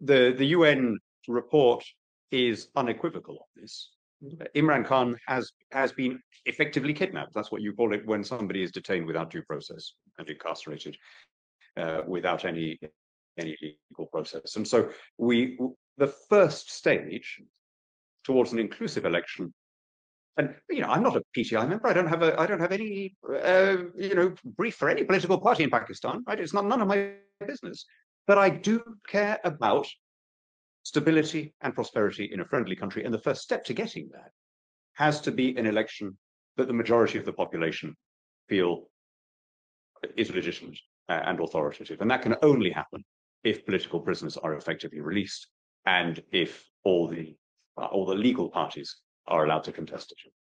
The UN report is unequivocal on this. Imran Khan has been effectively kidnapped. That's what you call it when somebody is detained without due process and incarcerated without any legal process. And so the first stage towards an inclusive election. And I'm not a PTI member. I don't have any brief for any political party in Pakistan. Right? It's none of my business. But I do care about stability and prosperity in a friendly country. And the first step to getting that has to be an election that the majority of the population feel is legitimate and authoritative. And that can only happen if political prisoners are effectively released and if all the legal parties are allowed to contest it.